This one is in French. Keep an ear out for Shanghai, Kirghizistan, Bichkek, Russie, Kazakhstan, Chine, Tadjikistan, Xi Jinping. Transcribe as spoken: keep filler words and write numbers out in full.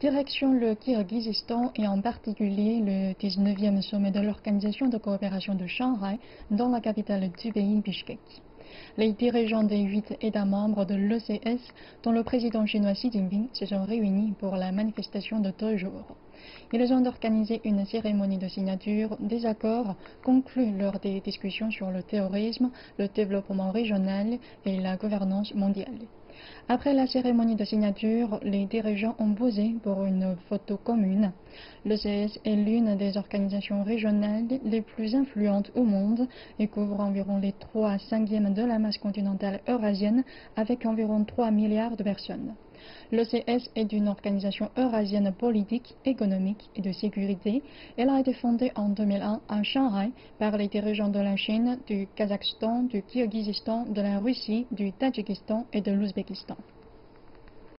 Direction le Kirghizistan et en particulier le dix-neuvième sommet de l'Organisation de coopération de Shanghai dans la capitale du pays, Bichkek. Les dirigeants des huit États membres de l'O C S, dont le président chinois Xi Jinping, se sont réunis pour la manifestation de deux jours. Ils ont organisé une cérémonie de signature des accords conclus lors des discussions sur le terrorisme, le développement régional et la gouvernance mondiale. Après la cérémonie de signature, les dirigeants ont posé pour une photo commune. L'O C S est l'une des organisations régionales les plus influentes au monde et couvre environ les trois cinquièmes de la masse continentale eurasienne avec environ trois milliards de personnes. L'O C S est une organisation eurasienne politique, économique et de sécurité. Elle a été fondée en deux mille un à Shanghai par les dirigeants de la Chine, du Kazakhstan, du Kirghizistan, de la Russie, du Tadjikistan et de l'Ouzbékistan.